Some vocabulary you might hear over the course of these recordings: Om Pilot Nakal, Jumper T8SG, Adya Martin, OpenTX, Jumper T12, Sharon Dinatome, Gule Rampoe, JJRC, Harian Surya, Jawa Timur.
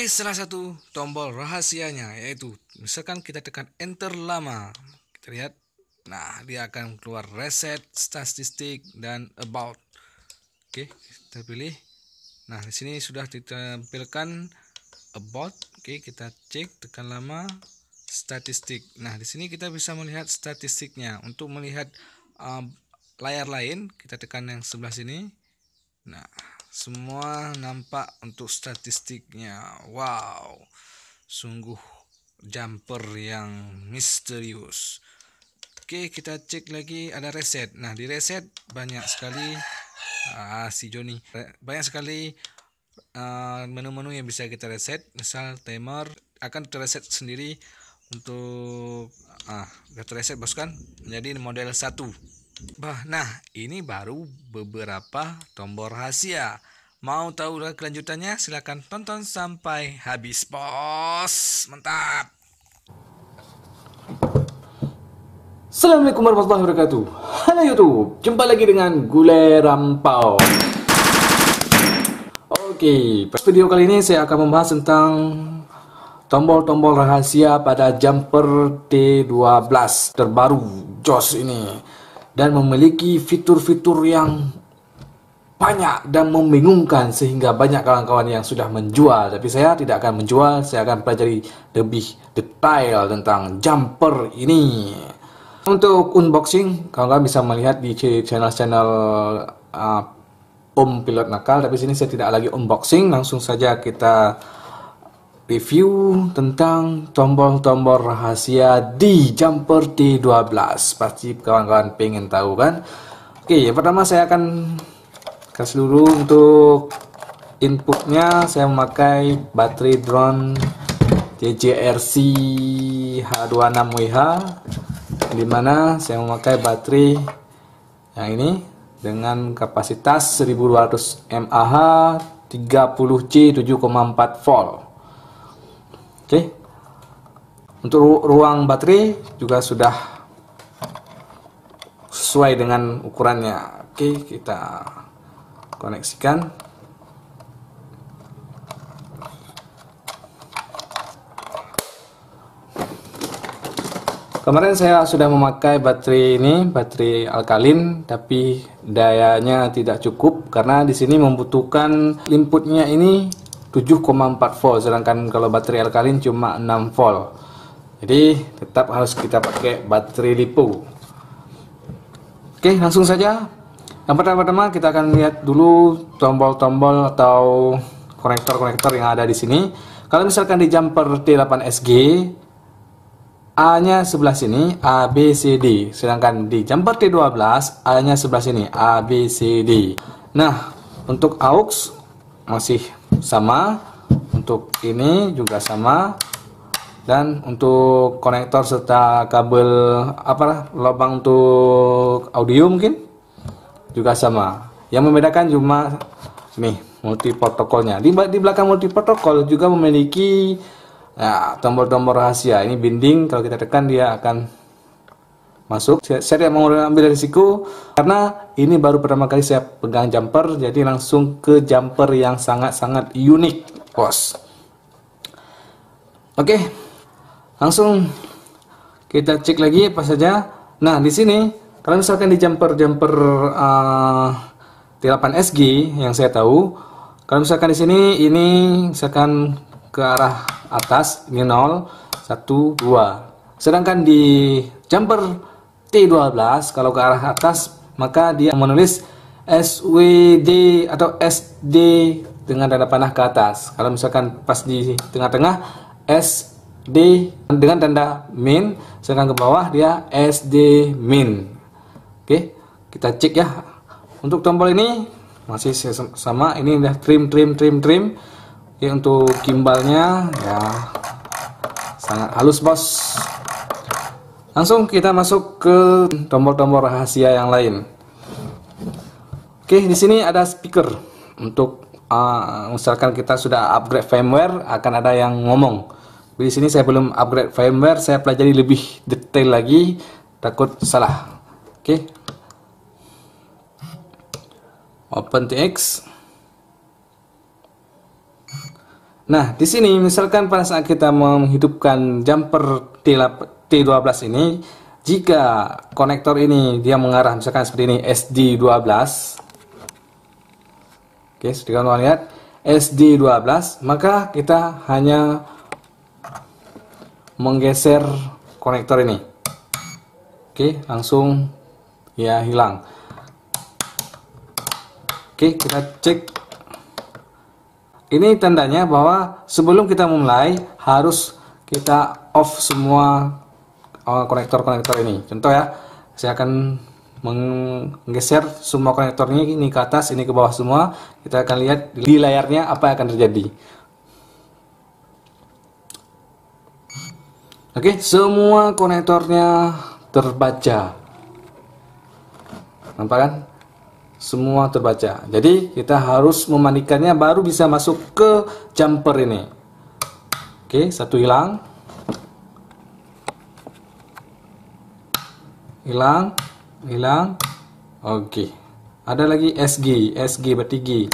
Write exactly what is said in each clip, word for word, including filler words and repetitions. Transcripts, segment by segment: Oke, salah satu tombol rahasianya yaitu misalkan kita tekan enter lama, kita lihat, nah dia akan keluar reset, statistik, dan about. Oke, kita pilih. Nah, di sini sudah ditampilkan about. Oke, kita cek, tekan lama, statistik. Nah, di sini kita bisa melihat statistiknya. Untuk melihat uh, layar lain, kita tekan yang sebelah sini. Nah, semua nampak untuk statistiknya. Wow, sungguh jumper yang misterius. Oke, kita cek lagi, ada reset. Nah, di reset banyak sekali ah, si Joni banyak sekali menu-menu uh, yang bisa kita reset. Misal timer akan tereset sendiri untuk ah tereset bos kan, menjadi model satu. Bah, nah ini baru beberapa tombol rahasia. Mau tahu kelanjutannya? Silahkan tonton sampai habis, bos. Mantap. Assalamualaikum warahmatullahi wabarakatuh. Halo YouTube, jumpa lagi dengan Gule Rampoe. Oke, pada video kali ini saya akan membahas tentang tombol-tombol rahasia pada jumper T dua belas terbaru jos ini, dan memiliki fitur-fitur yang banyak dan membingungkan sehingga banyak kawan-kawan yang sudah menjual. Tapi saya tidak akan menjual, saya akan pelajari lebih detail tentang jumper ini. Untuk unboxing, kawan-kawan bisa melihat di channel-channel uh, Om Pilot Nakal. Tapi sini saya tidak lagi unboxing, langsung saja kita review tentang tombol-tombol rahasia di jumper T dua belas. Pasti kawan-kawan pengen tahu kan? Oke, yang pertama saya akan kasih dulu untuk inputnya. Saya memakai baterai drone J J R C H dua puluh enam W H, dimana saya memakai baterai yang ini dengan kapasitas seribu dua ratus mAh, tiga puluh C, tujuh koma empat volt. Oke, okay. Untuk ruang baterai juga sudah sesuai dengan ukurannya. Oke, okay, kita koneksikan. Kemarin saya sudah memakai baterai ini, baterai alkalin, tapi dayanya tidak cukup karena di sini membutuhkan inputnya ini tujuh koma empat volt, sedangkan kalau baterai alkalin cuma enam volt. Jadi tetap harus kita pakai baterai lipo. Oke, langsung saja. Yang pertama-tama kita akan lihat dulu tombol-tombol atau konektor-konektor yang ada di sini. Kalau misalkan di jumper T delapan S G, A-nya sebelah sini A B C D, sedangkan di jumper T dua belas A-nya sebelah sini A B C D. Nah, untuk aux masih sama, untuk ini juga sama, dan untuk konektor serta kabel apa lubang untuk audio mungkin juga sama. Yang membedakan cuma nih multi protokolnya. Di, di belakang multi protokol juga memiliki tombol-tombol ya, rahasia. Ini binding, kalau kita tekan dia akan masuk. Saya tidak mau ambil risiko karena ini baru pertama kali saya pegang jumper, jadi langsung ke jumper yang sangat-sangat unik, bos. Oke, langsung kita cek lagi apa saja. Nah, di sini kalau misalkan di jumper-jumper uh, T delapan S G yang saya tahu, kalau misalkan di sini ini misalkan ke arah atas ini nol, satu, dua. Sedangkan di jumper T dua belas kalau ke arah atas maka dia menulis S W D atau S D dengan tanda panah ke atas. Kalau misalkan pas di tengah-tengah S D dengan tanda min, sedangkan ke bawah dia S D min. Oke, kita cek ya. Untuk tombol ini masih sama, ini udah trim trim trim trim. Oke, untuk gimbalnya ya sangat halus, bos. Langsung kita masuk ke tombol-tombol rahasia yang lain. Oke, di sini ada speaker. Untuk uh, misalkan kita sudah upgrade firmware, akan ada yang ngomong. Di sini saya belum upgrade firmware, saya pelajari lebih detail lagi, takut salah. Oke, OpenTX. Nah, di sini misalkan pada saat kita menghidupkan jumper T dua belas ini, jika konektor ini dia mengarah misalkan seperti ini S D dua belas. Oke, sudah kalian lihat S D dua belas, maka kita hanya menggeser konektor ini. Oke, langsung ya hilang. Oke, kita cek. Ini tandanya bahwa sebelum kita memulai harus kita off semua konektor-konektor ini. Contoh ya, saya akan menggeser semua konektor ini, ini ke atas, ini ke bawah semua. Kita akan lihat di layarnya apa yang akan terjadi. Oke, semua konektornya terbaca. Nampak kan? Semua terbaca, jadi kita harus memandikannya baru bisa masuk ke jumper ini. Oke, satu hilang, hilang, hilang. Oke, ada lagi S G, S G bertinggi.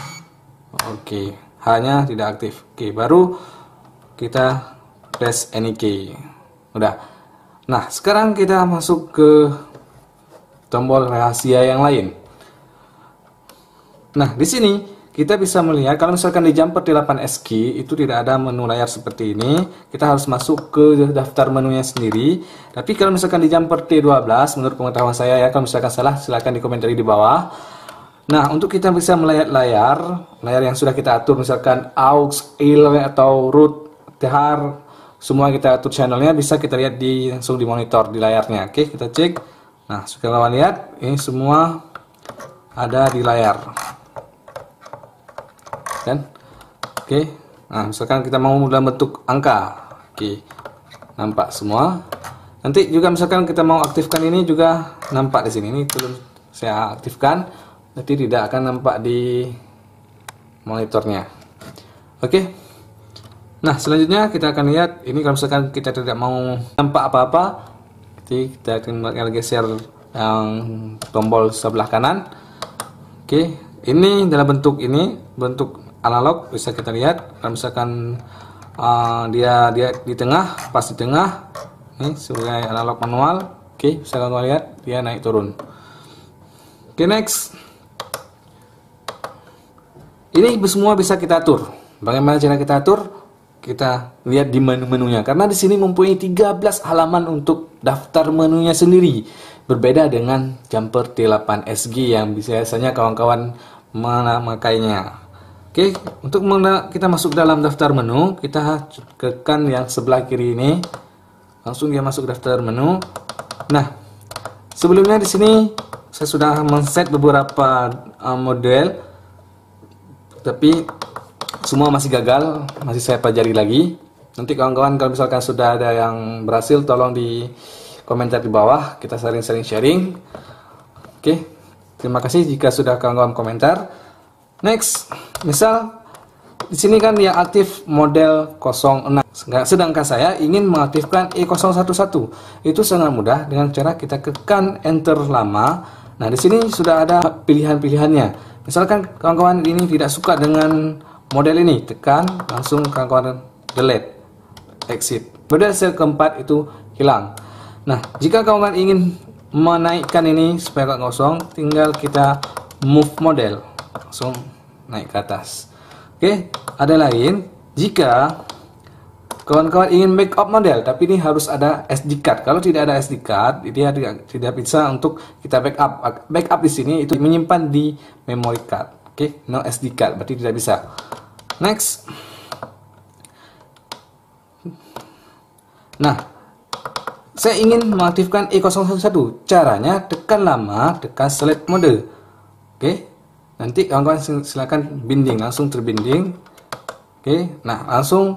Oke, hanya tidak aktif. Oke, baru kita press any key. Udah. Nah, sekarang kita masuk ke tombol rahasia yang lain. Nah, di sini kita bisa melihat kalau misalkan di jumper T delapan S G itu tidak ada menu layar seperti ini, kita harus masuk ke daftar menunya sendiri. Tapi kalau misalkan di jumper T dua belas, menurut pengetahuan saya ya, kalau misalkan salah silahkan dikomentari di bawah. Nah, untuk kita bisa melihat layar, layar yang sudah kita atur misalkan aux, I L atau root, T H R, semua kita atur channelnya bisa kita lihat di langsung di monitor di layarnya. Oke, kita cek. Nah, sekarang lihat ini semua ada di layar. Kan? Oke, nah misalkan kita mau dalam bentuk angka, oke, nampak semua. Nanti juga misalkan kita mau aktifkan ini juga nampak di sini. Ini belum saya aktifkan, nanti tidak akan nampak di monitornya. Oke, nah selanjutnya kita akan lihat ini kalau misalkan kita tidak mau nampak apa-apa, nanti kita akan geser yang tombol sebelah kanan. Oke, ini dalam bentuk ini bentuk analog bisa kita lihat. Kalau misalkan uh, dia dia di tengah, pas di tengah ini sebagai analog manual. Oke, bisa kalian lihat dia naik turun. Oke, next. Ini semua bisa kita atur. Bagaimana cara kita atur? Kita lihat di menu-menunya, karena di sini mempunyai tiga belas halaman untuk daftar menunya sendiri, berbeda dengan jumper T delapan S G yang biasanya kawan-kawan memakainya. Oke, untuk kita masuk dalam daftar menu, kita tekan yang sebelah kiri ini, langsung dia masuk daftar menu. Nah, sebelumnya di sini saya sudah men-set beberapa uh, model, tapi semua masih gagal, masih saya pelajari lagi. Nanti kawan-kawan kalau misalkan sudah ada yang berhasil, tolong di komentar di bawah, kita sharing-sharing-sharing. Oke, terima kasih jika sudah kawan-kawan komentar. Next, misal di sini kan dia aktif model nol enam, sedangkan saya ingin mengaktifkan E nol satu satu. Itu sangat mudah dengan cara kita tekan enter lama. Nah, di sini sudah ada pilihan-pilihannya. Misalkan kawan-kawan ini tidak suka dengan model ini, tekan langsung kawan-kawan delete, exit. Model sel keempat itu hilang. Nah, jika kawan-kawan ingin menaikkan ini supaya kosong, tinggal kita move model, langsung naik ke atas. Oke, ada lain jika kawan-kawan ingin backup model, tapi ini harus ada S D card. Kalau tidak ada S D card, dia tidak, tidak bisa untuk kita backup. Backup di sini itu menyimpan di memory card. Oke, no S D card berarti tidak bisa. Next. Nah, saya ingin mengaktifkan E nol satu satu. Caranya tekan lama, tekan select mode. Oke. Nanti kawan-kawan silakan binding, langsung terbinding. Oke, nah langsung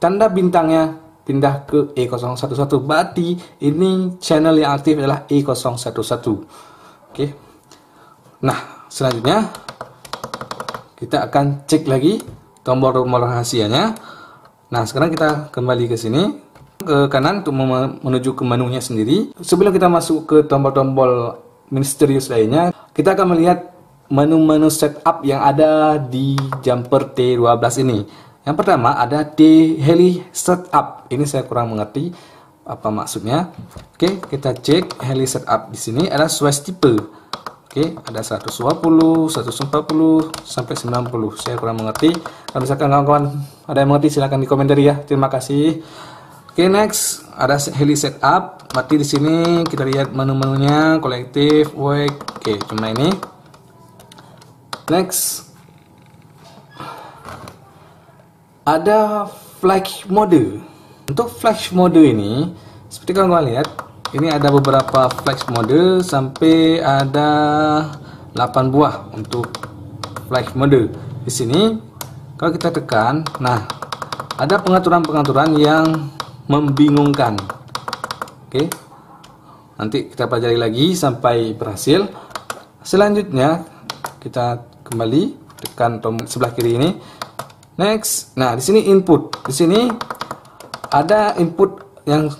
tanda bintangnya pindah ke E nol satu satu. Berarti ini channel yang aktif adalah E nol satu satu. Oke. Nah, selanjutnya kita akan cek lagi tombol-tombol rahasianya. Nah, sekarang kita kembali ke sini, ke kanan untuk menuju ke menunya sendiri. Sebelum kita masuk ke tombol-tombol misterius lainnya, kita akan melihat menu-menu setup yang ada di jumper T dua belas ini. Yang pertama ada D-Heli Setup. Ini saya kurang mengerti apa maksudnya. Oke, kita cek heli setup. Di sini ada swatch tipe. Oke, ada seratus dua puluh, seratus empat puluh, sampai sembilan puluh. Saya kurang mengerti. Kalau misalkan kawan-kawan ada yang mengerti, silahkan di komentar ya. Terima kasih. Oke, next ada heli setup. Berarti di sini kita lihat menu-menunya, kolektif, wake. Oke, cuma ini. Next ada flag mode. Untuk flash mode ini, seperti kawan-kawan lihat, ini ada beberapa flash mode sampai ada delapan buah untuk flash mode. Di sini, kalau kita tekan, nah ada pengaturan-pengaturan yang membingungkan. Oke, nanti kita pelajari lagi sampai berhasil. Selanjutnya kita kembali tekan tombol sebelah kiri ini. Next, nah di sini input, di sini ada input yang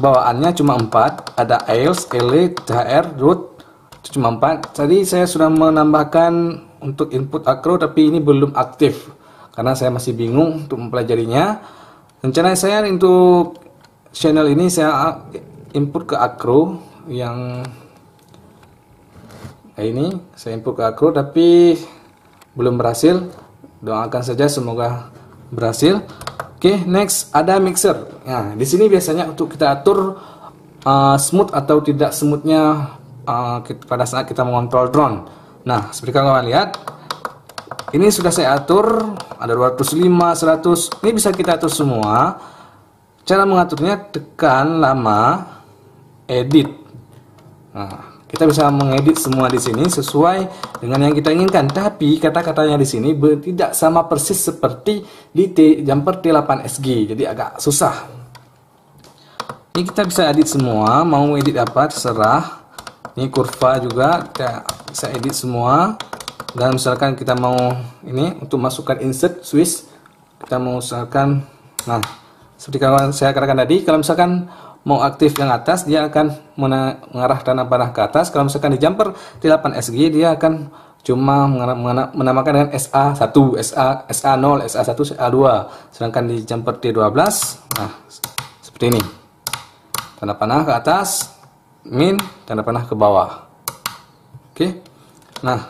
bawaannya cuma empat, ada I E L T S, L E, H R, root, itu cuma empat. Tadi saya sudah menambahkan untuk input acro, tapi ini belum aktif karena saya masih bingung untuk mempelajarinya. Rencana saya untuk channel ini saya input ke acro yang nah ini saya input ke acro tapi belum berhasil. Doakan saja semoga berhasil. Oke, okay, next ada mixer. Nah, di sini biasanya untuk kita atur uh, smooth atau tidak smoothnya uh, pada saat kita mengontrol drone. Nah, seperti kalian lihat, ini sudah saya atur ada dua ratus lima, seratus. Ini bisa kita atur semua. Cara mengaturnya tekan lama, edit. Nah, kita bisa mengedit semua di sini sesuai dengan yang kita inginkan. Tapi kata-katanya di sini tidak sama persis seperti di T, Jumper T delapan S G. Jadi agak susah. Ini kita bisa edit semua. Mau edit apa terserah. Ini kurva juga kita bisa edit semua. Dan misalkan kita mau ini untuk masukkan insert switch, kita mau usahakan. Nah, seperti kawan saya katakan tadi, kalau misalkan mau aktif yang atas, dia akan mengarah tanah panah ke atas. Kalau misalkan di Jumper T delapan S G, dia akan cuma menamakan dengan S A satu, S A nol, S A satu, S A dua. Sedangkan di Jumper T dua belas, nah, seperti ini. Tanah panah ke atas, min, tanah panah ke bawah. Oke, nah,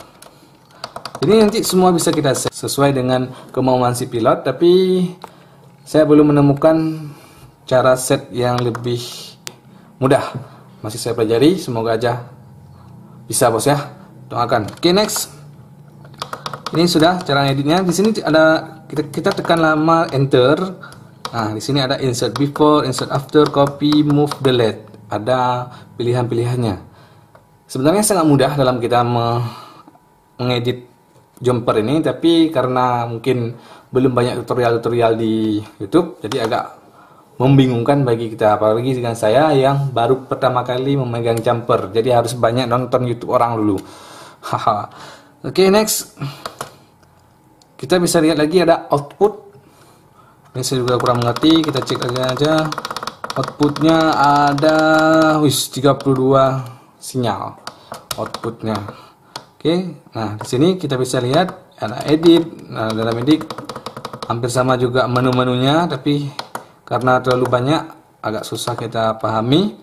ini nanti semua bisa kita sesuai dengan kemauan si pilot, tapi saya belum menemukan cara set yang lebih mudah. Masih saya pelajari, semoga aja bisa bos ya, doakan. Oke, next, ini sudah cara editnya. Di sini ada kita, kita tekan lama enter. Nah, di sini ada insert before, insert after, copy, move, delete. Ada pilihan-pilihannya. Sebenarnya sangat mudah dalam kita mengedit jumper ini, tapi karena mungkin belum banyak tutorial-tutorial di YouTube, jadi agak membingungkan bagi kita, apalagi dengan saya yang baru pertama kali memegang jumper. Jadi harus banyak nonton YouTube orang dulu. Haha. Oke, next. Kita bisa lihat lagi ada output. Ini saya juga kurang mengerti, kita cek aja aja. Outputnya ada wis tiga puluh dua sinyal outputnya. Oke. Nah, di sini kita bisa lihat ada edit. Nah, dalam edit hampir sama juga menu-menunya, tapi karena terlalu banyak, agak susah kita pahami.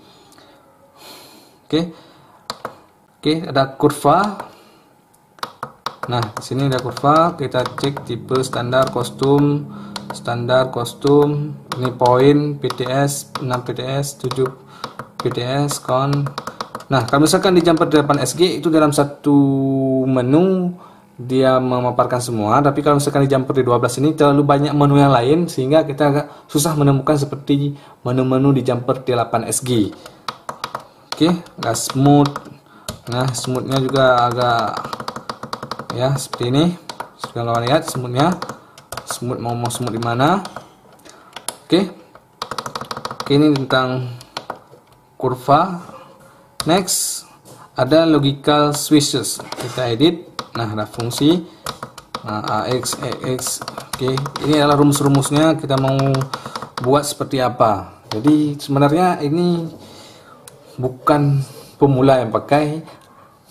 Oke, oke, ada kurva. Nah, di sini ada kurva. Kita cek tipe standar, kostum, standar, kostum. Ini poin, P T S, enam P T S, tujuh P T S, con. Nah, kalau misalkan di Jumper T delapan S G itu dalam satu menu dia memaparkan semua, tapi kalau misalkan di Jumper T dua belas ini terlalu banyak menu yang lain sehingga kita agak susah menemukan seperti menu-menu di Jumper T delapan S G. Oke, agak smooth. Nah, smoothnya juga agak ya seperti ini. Sudah kalian lihat smoothnya, smooth mau mau smooth di mana? Oke, oke, ini tentang kurva. Next ada logical switches. Kita edit. Nah, ada fungsi, nah, A X, E X. Oke, ini adalah rumus-rumusnya. Kita mau buat seperti apa. Jadi sebenarnya ini bukan pemula yang pakai,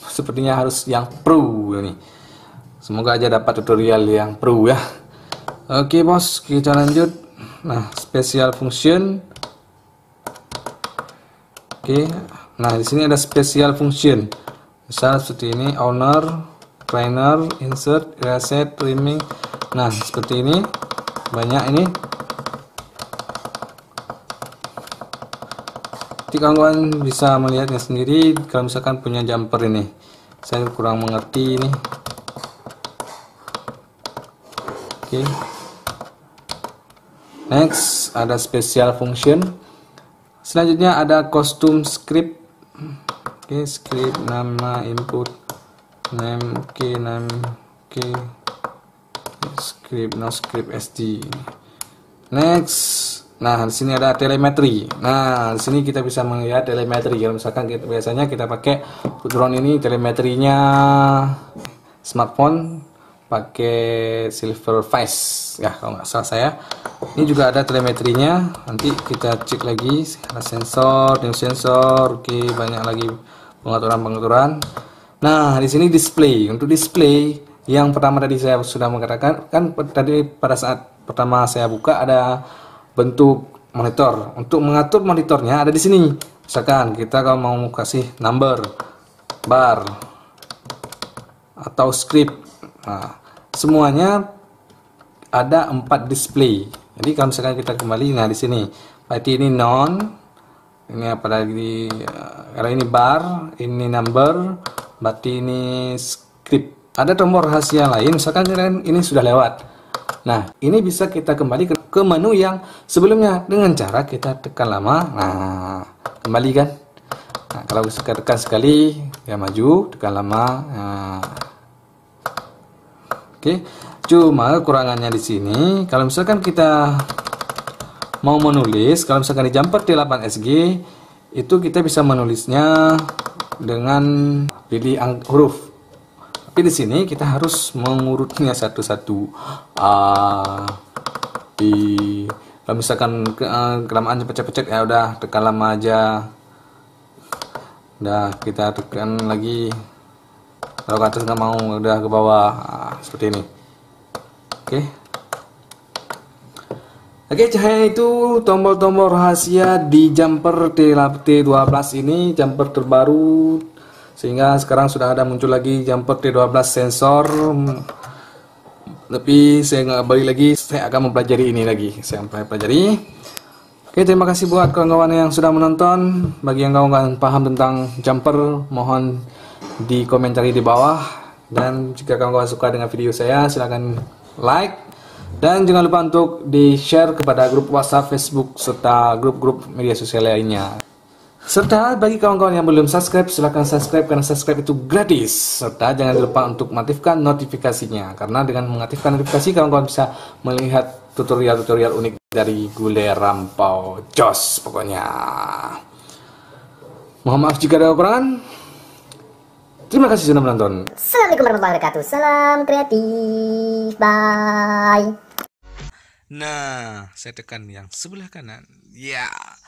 sepertinya harus yang pro ini. Semoga aja dapat tutorial yang pro ya. Oke bos, kita lanjut. Nah, special function. Oke, nah di sini ada special function. Misal seperti ini, owner, cleaner, insert, reset, trimming. Nah, seperti ini banyak ini. Nanti kawan bisa melihatnya sendiri kalau misalkan punya jumper ini. Saya kurang mengerti ini. Oke. Next, ada special function. Selanjutnya ada custom script. Oke, okay, script nama input name, oke, okay, name, oke, okay. Script no script S D. Next, nah di sini ada telemetri. Nah di sini kita bisa melihat telemetri. Kalau misalkan kita, biasanya kita pakai drone ini telemetrinya smartphone. Pakai silver face ya kalau nggak salah saya. Ini juga ada telemetrinya, nanti kita cek lagi. Ada sensor, dim sensor, oke, banyak lagi pengaturan-pengaturan. Nah di sini display. Untuk display yang pertama tadi saya sudah mengatakan kan, tadi pada saat pertama saya buka ada bentuk monitor. Untuk mengatur monitornya ada di sini. Misalkan kita kalau mau kasih number bar atau script, nah semuanya ada empat display. Jadi kalau misalkan kita kembali, nah di sini berarti ini non, ini apa lagi, kalau ini bar, ini number, berarti ini script. Ada tombol rahasia lain, misalkan ini sudah lewat. Nah ini bisa kita kembali ke menu yang sebelumnya dengan cara kita tekan lama. Nah kembali kan, nah, kalau kita tekan sekali ya maju, tekan lama. Nah, oke, okay. Cuma kekurangannya di sini, kalau misalkan kita mau menulis, kalau misalkan di jumper T delapan S G itu kita bisa menulisnya dengan pilih huruf. Tapi di sini kita harus mengurutnya satu-satu. A, I. Kalau misalkan ke, uh, kelamaan cepet-cepet ya udah tekan lama aja. Udah kita tekan lagi. Kalau ke atas nggak mau, udah ke bawah. Nah, seperti ini. Oke. Okay. Oke, okay, cahaya itu tombol-tombol rahasia di jumper T dua belas ini, jumper terbaru. Sehingga sekarang sudah ada muncul lagi jumper T dua belas sensor. Tapi saya nggak balik lagi, saya akan mempelajari ini lagi. Saya akan pelajari. Oke, okay, terima kasih buat kawan-kawan yang sudah menonton. Bagi yang kawan-kawan paham tentang jumper, mohon di komentari di bawah, dan jika kamu suka dengan video saya silahkan like, dan jangan lupa untuk di share kepada grup WhatsApp, Facebook, serta grup-grup media sosial lainnya. Serta bagi kawan-kawan yang belum subscribe, silahkan subscribe karena subscribe itu gratis. Serta jangan lupa untuk mengaktifkan notifikasinya, karena dengan mengaktifkan notifikasi kawan-kawan bisa melihat tutorial-tutorial unik dari Gule Rampoe. Jos pokoknya. Mohon maaf jika ada kekurangan. Terima kasih sudah menonton. Assalamualaikum warahmatullahi wabarakatuh. Salam kreatif. Bye. Nah, saya tekan yang sebelah kanan. Ya. Yeah.